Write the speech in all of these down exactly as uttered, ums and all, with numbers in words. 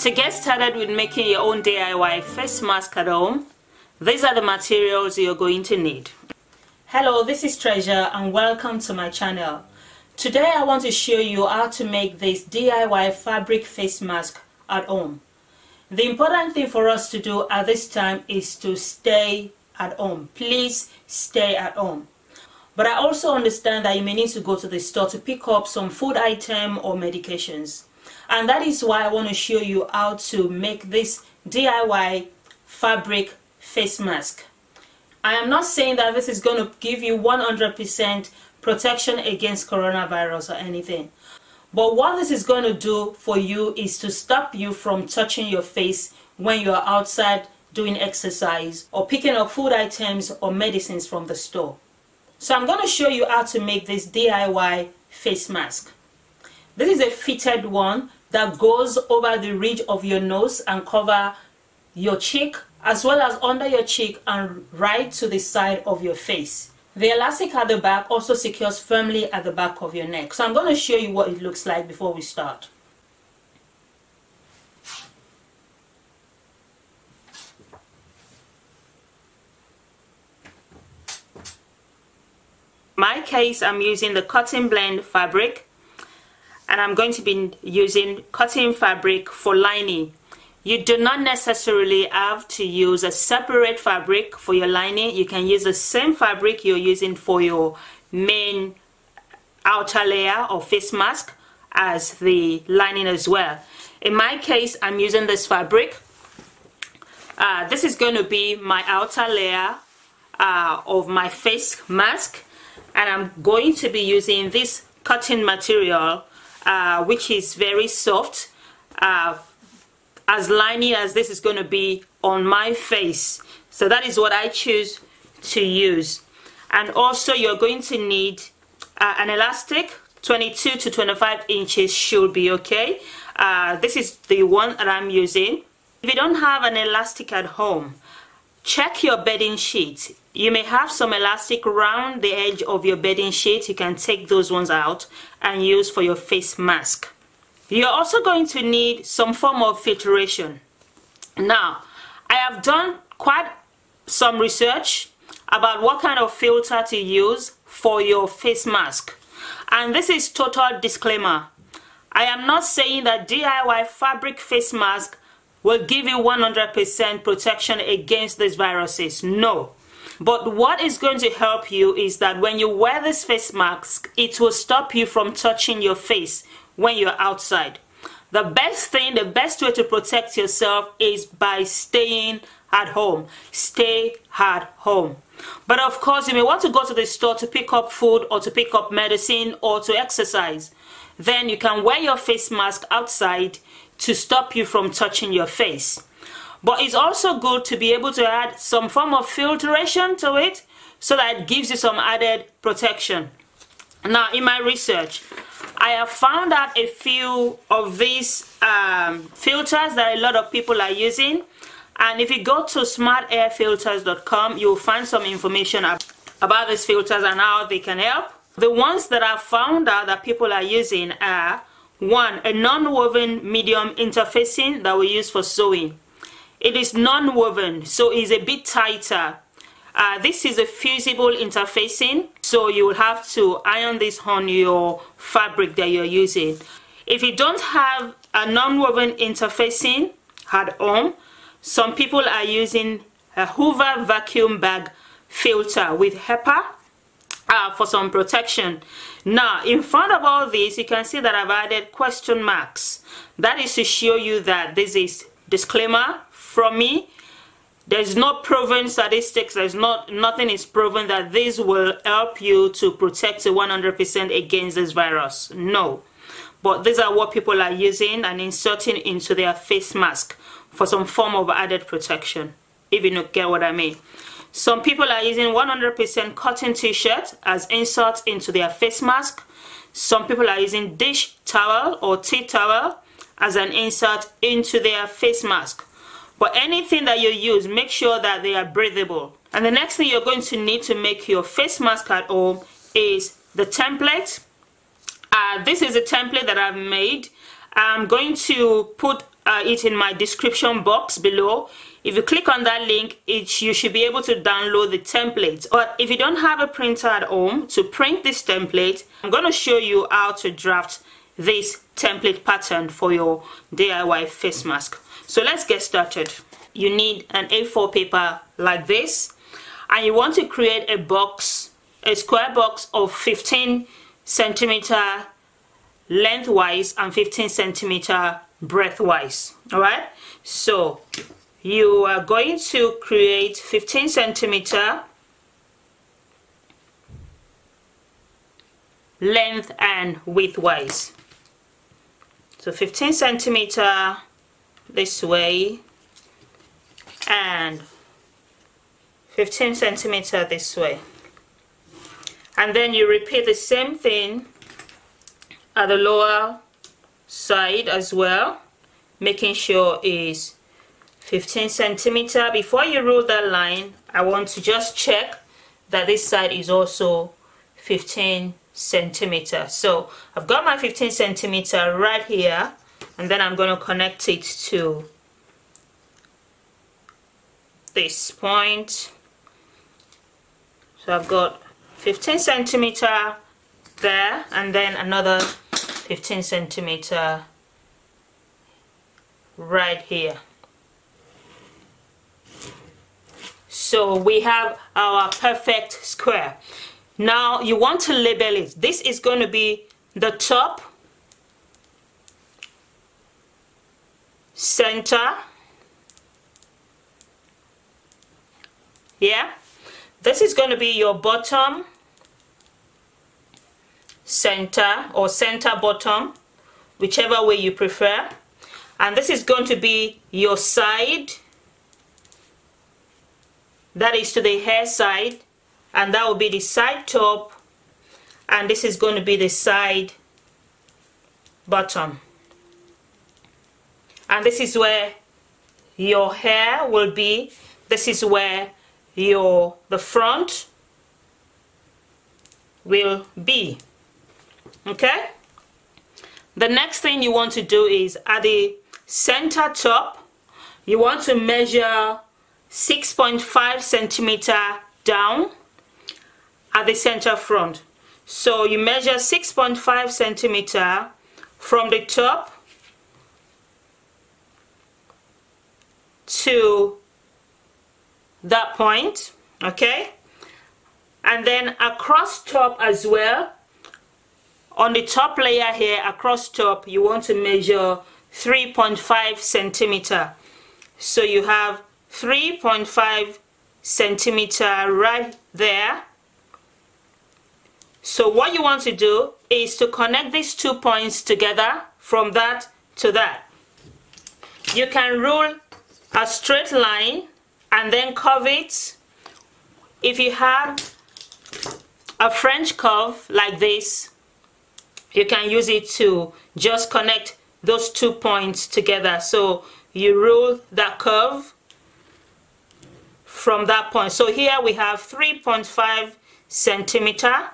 To get started with making your own D I Y face mask at home, these are the materials you're going to need. Hello, this is Treasure and welcome to my channel. Today I want to show you how to make this D I Y fabric face mask at home. The important thing for us to do at this time is to stay at home. Please stay at home. But I also understand that you may need to go to the store to pick up some food item or medications. And that is why I want to show you how to make this D I Y fabric face mask. I am not saying that this is going to give you one hundred percent protection against coronavirus or anything. But what this is going to do for you is to stop you from touching your face when you are outside doing exercise or picking up food items or medicines from the store. So I'm going to show you how to make this D I Y face mask. This is a fitted one that goes over the ridge of your nose and cover your cheek as well as under your cheek and right to the side of your face. The elastic at the back also secures firmly at the back of your neck. So I'm going to show you what it looks like before we start. In my case, I'm using the Cotton Blend fabric. And I'm going to be using cotton fabric for lining. You do not necessarily have to use a separate fabric for your lining. You can use the same fabric you're using for your main outer layer or face mask as the lining as well. In my case, I'm using this fabric. Uh, this is going to be my outer layer uh, of my face mask, and I'm going to be using this cotton material Uh, which is very soft, uh, as lining as this is going to be on my face. So that is what I choose to use. And also you're going to need uh, an elastic. Twenty-two to twenty-five inches should be okay. Uh, this is the one that I'm using. If you don't have an elastic at home, check your bedding sheet. You may have some elastic around the edge of your bedding sheet. You can take those ones out and use for your face mask. You're also going to need some form of filtration. Now, I have done quite some research about what kind of filter to use for your face mask. And this is total disclaimer. I am not saying that D I Y fabric face mask will give you one hundred percent protection against these viruses. No. But what is going to help you is that when you wear this face mask, it will stop you from touching your face when you're outside. The best thing, the best way to protect yourself is by staying at home. Stay at home. But of course, you may want to go to the store to pick up food or to pick up medicine or to exercise. Then you can wear your face mask outside to stop you from touching your face. But it's also good to be able to add some form of filtration to it so that it gives you some added protection. Now, in my research, I have found out a few of these um, filters that a lot of people are using. And if you go to smart air filters dot com, you'll find some information about these filters and how they can help. The ones that I've found out that people are using are: one, a non-woven medium interfacing that we use for sewing. It is non-woven, so it's a bit tighter. Uh, this is a fusible interfacing, so you will have to iron this on your fabric that you're using. If you don't have a non-woven interfacing at home, some people are using a Hoover vacuum bag filter with HEPA uh, for some protection. Now, in front of all this, you can see that I've added question marks. That is to show you that this is disclaimer from me. There's no proven statistics. There's not nothing is proven that this will help you to protect you one hundred percent against this virus. No, but these are what people are using and inserting into their face mask for some form of added protection, if you get what I mean. Some people are using one hundred percent cotton t-shirt as inserts into their face mask. Some people are using dish towel or tea towel as an insert into their face mask. But anything that you use, make sure that they are breathable. And the next thing you're going to need to make your face mask at home is the template. Uh, this is a template that I've made. I'm going to put uh, it in my description box below. If you click on that link, it, you should be able to download the template. But if you don't have a printer at home to print this template, I'm going to show you how to draft this template pattern for your D I Y face mask. So let's get started. You need an A four paper like this, and you want to create a box, a square box of fifteen centimeter lengthwise and fifteen centimeter breadthwise. All right, so you are going to create fifteen centimeter length and widthwise. So fifteen centimeter this way and fifteen centimeter this way, and then you repeat the same thing at the lower side as well, making sure it's fifteen centimeter. Before you roll that line, I want to just check that this side is also fifteen centimeter. So I've got my fifteen centimeter right here, and then I'm going to connect it to this point. So I've got fifteen centimeter there, and then another fifteen centimeter right here. So we have our perfect square. Now you want to label it. This is going to be the top, center, yeah, this is going to be your bottom, center or center bottom, whichever way you prefer, and this is going to be your side, that is to the hair side, and that will be the side top, and this is going to be the side bottom, and this is where your hair will be. This is where your the front will be. Okay, the next thing you want to do is at the center top, you want to measure six point five centimeter down at the center front. So you measure six point five centimeter from the top to that point, okay, and then across top as well, on the top layer here, across top, you want to measure three point five centimeter. So you have three point five centimeter right there. So what you want to do is to connect these two points together from that to that. You can rule a straight line and then curve it. If you have a French curve like this, you can use it to just connect those two points together. So you rule that curve from that point. So here we have three point five centimeter,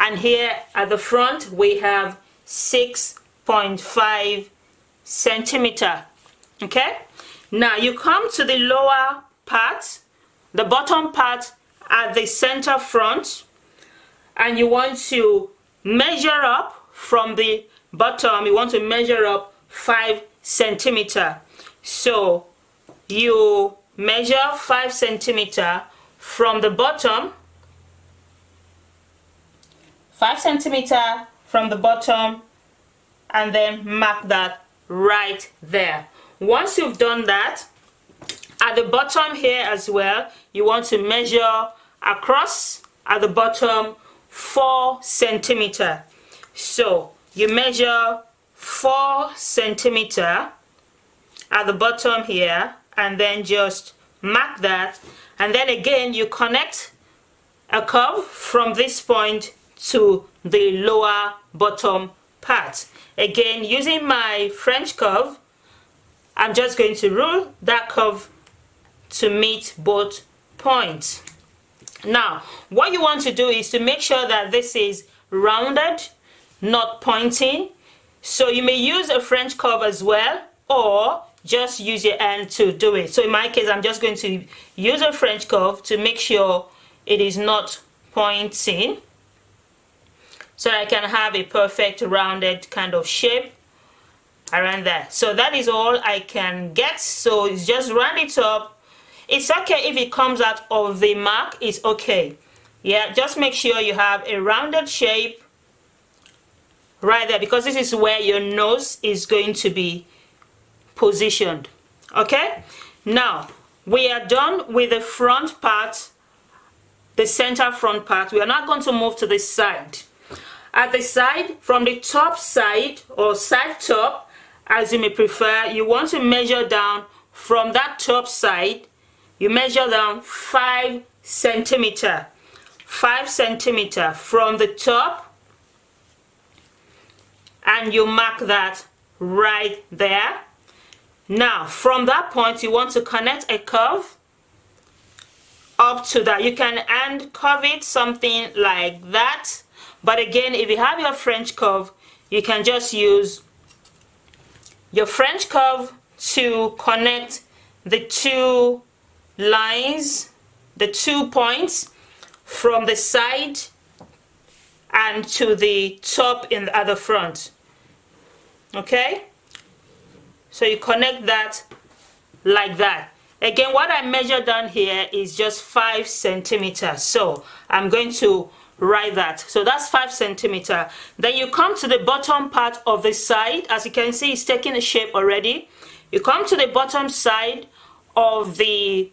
and here at the front we have six point five centimeter. Okay, now you come to the lower part, the bottom part at the center front, and you want to measure up from the bottom. You want to measure up five centimeter. So you measure five centimeter from the bottom, five centimeter from the bottom, and then mark that right there. Once you've done that, at the bottom here as well, you want to measure across at the bottom four centimeter. So you measure four centimeter at the bottom here, and then just mark that, and then again you connect a curve from this point to the lower bottom part. Again, using my French curve, I'm just going to rule that curve to meet both points. Now what you want to do is to make sure that this is rounded, not pointing. So you may use a French curve as well or just use your hand to do it. So in my case, I'm just going to use a French curve to make sure it is not pointing, so I can have a perfect rounded kind of shape around that. So that is all I can get. So it's just round it up. It's okay if it comes out of the mark, it's okay. Yeah, just make sure you have a rounded shape right there, because this is where your nose is going to be positioned. Okay, now we are done with the front part, the center front part. We are not going to move to the side. At the side, from the top side or side top, as you may prefer, you want to measure down from that top side. You measure down five centimeter, five centimeter from the top, and you mark that right there. Now, from that point, you want to connect a curve up to that. You can hand curve it something like that. But again, if you have your French curve, you can just use your French curve to connect the two lines, the two points from the side and to the top in the other front. Okay? So you connect that like that. Again, what I measured down here is just five centimeters. So I'm going to write that. So that's five centimeter. Then you come to the bottom part of the side. As you can see, it's taking a shape already. You come to the bottom side of the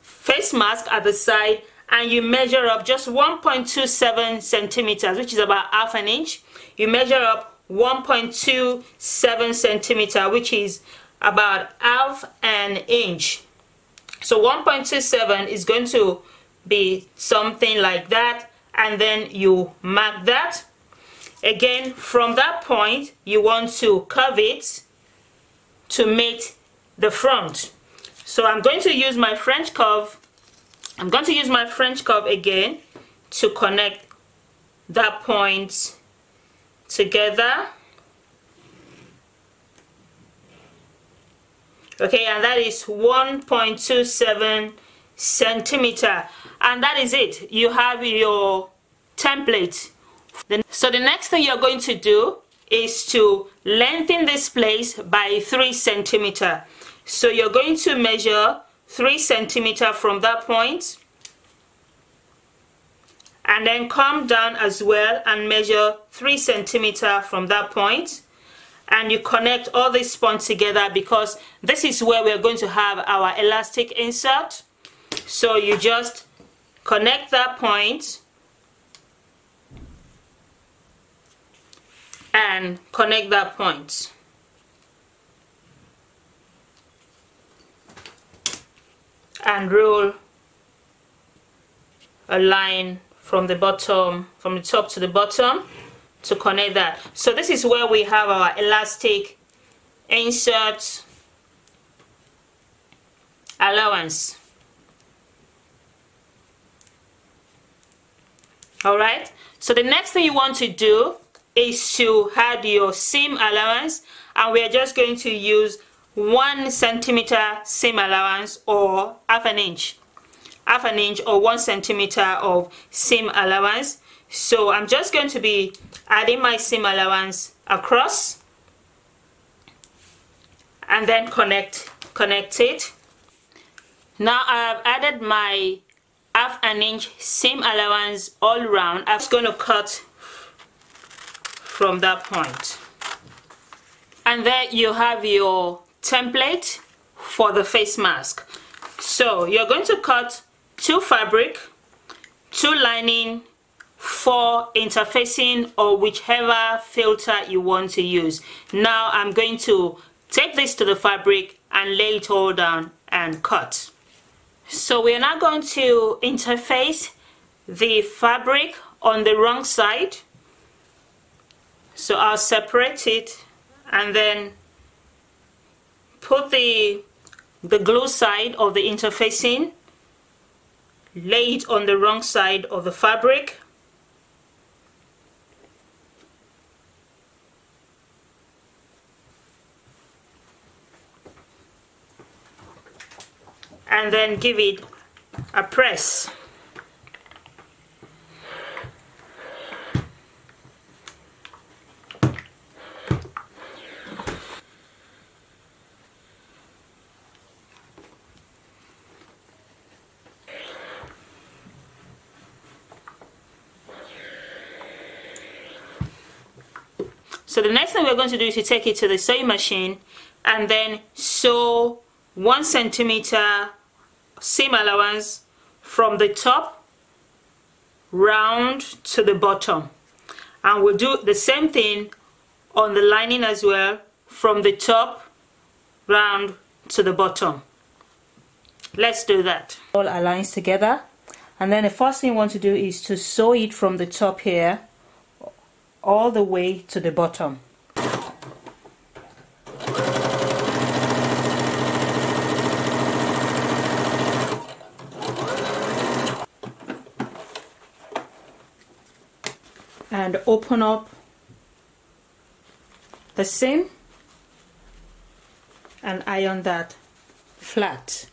face mask at the side, and you measure up just one point two seven centimeters, which is about half an inch. You measure up one point two seven centimeter, which is about half an inch. So one point two seven is going to be something like that. And then you mark that. Again, from that point, you want to curve it to meet the front. So I'm going to use my French curve. I'm going to use my French curve again to connect that point together. Okay, and that is one point two seven centimeter, and that is it. You have your template. So the next thing you're going to do is to lengthen this place by three centimeter. So you're going to measure three centimeter from that point, and then come down as well and measure three centimeter from that point, and you connect all these points together, because this is where we're going to have our elastic insert. So you just connect that point and connect that point. And roll a line from the bottom, from the top to the bottom, to connect that. So this is where we have our elastic insert allowance. Alright, so the next thing you want to do is to add your seam allowance, and we are just going to use one centimeter seam allowance, or half an inch, half an inch or one centimeter of seam allowance. So I'm just going to be adding my seam allowance across, and then connect, connect it. Now I've added my half an inch seam allowance all round. I'm just going to cut from that point. And there you have your template for the face mask. So you're going to cut two fabric, two lining, four interfacing, or whichever filter you want to use. Now I'm going to take this to the fabric and lay it all down and cut. So we are now going to interface the fabric on the wrong side. So I'll separate it and then put the, the glue side of the interfacing, lay it on the wrong side of the fabric. and then give it a press. So the next thing we're going to do is to take it to the sewing machine and then sew one centimeter seam allowance from the top round to the bottom, and we'll do the same thing on the lining as well, from the top round to the bottom. Let's do that. All our lines together, and then the first thing we want to do is to sew it from the top here all the way to the bottom. And open up the seam and iron that flat.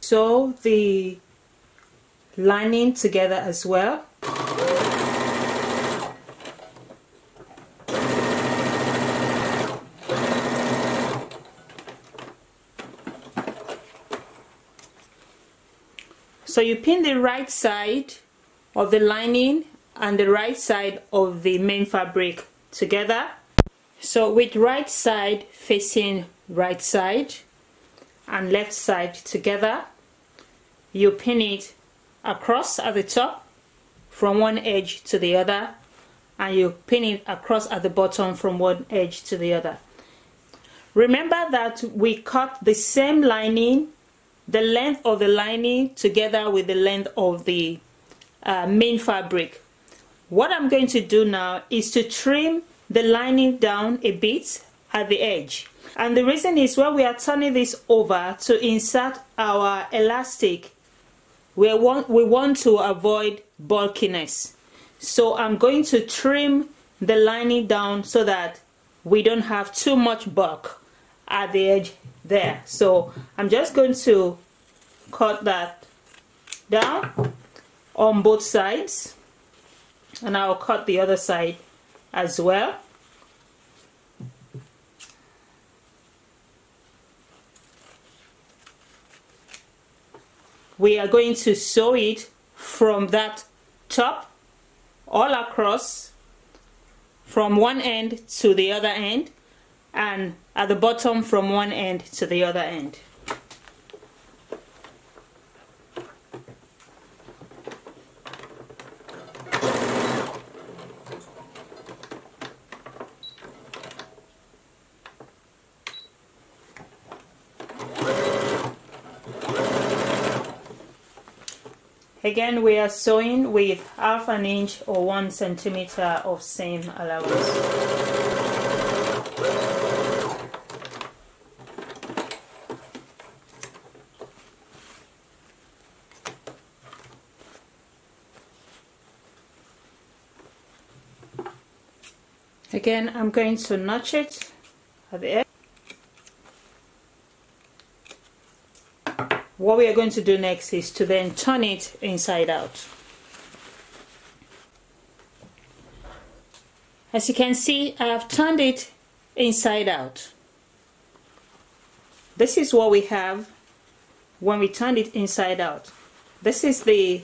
Sew the lining together as well. So you pin the right side of the lining and the right side of the main fabric together. So with right side facing right side and left side together, you pin it across at the top from one edge to the other, and you pin it across at the bottom from one edge to the other. Remember that we cut the same lining, the length of the lining together with the length of the uh, main fabric. What I'm going to do now is to trim the lining down a bit at the edge, and the reason is when we are turning this over to insert our elastic, we want, we want to avoid bulkiness. So I'm going to trim the lining down so that we don't have too much bulk at the edge there. So I'm just going to cut that down on both sides, and I'll cut the other side as well. We are going to sew it from that top all across from one end to the other end, and at the bottom from one end to the other end. Again, we are sewing with half an inch or one centimeter of seam allowance. Again, I'm going to notch it at the edge. What we are going to do next is to then turn it inside out. As you can see, I have turned it inside out. This is what we have when we turn it inside out. This is the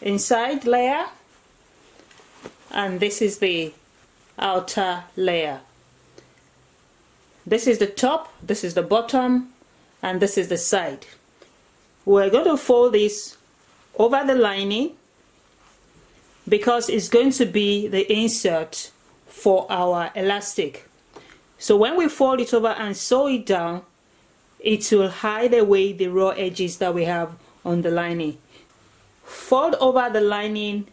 inside layer, and this is the outer layer. This is the top, this is the bottom, and this is the side. We're going to fold this over the lining because it's going to be the insert for our elastic. So when we fold it over and sew it down, it will hide away the raw edges that we have on the lining. Fold over the lining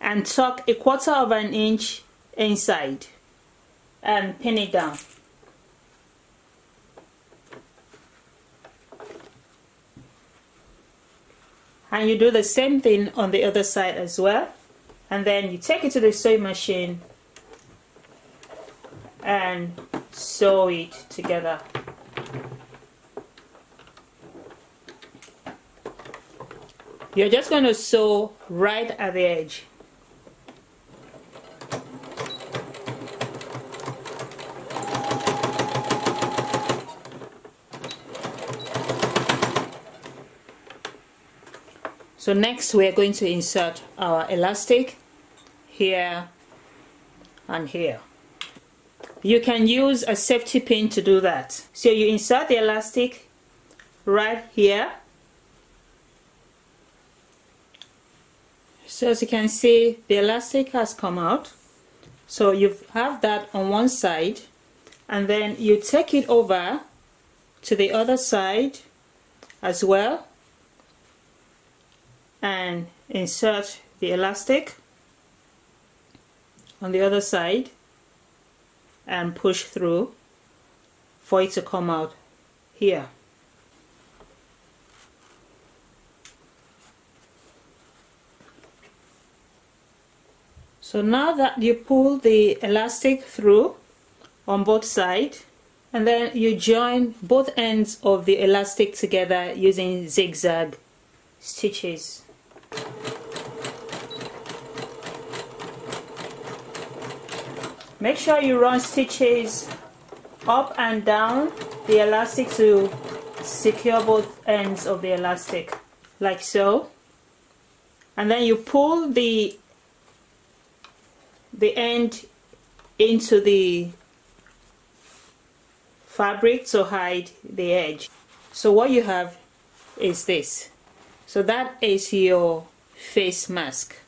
and tuck a quarter of an inch inside and pin it down. And you do the same thing on the other side as well, and then you take it to the sewing machine and sew it together. You're just going to sew right at the edge. So next we are going to insert our elastic here and here. You can use a safety pin to do that. So you insert the elastic right here. So as you can see, the elastic has come out. So you have that on one side, and then you take it over to the other side as well and insert the elastic on the other side and push through for it to come out here. So now that you pull the elastic through on both sides, and then you join both ends of the elastic together using zigzag stitches. Make sure you run stitches up and down the elastic to secure both ends of the elastic, like so. And then you pull the the end into the fabric to hide the edge. So what you have is this. So that is your face mask.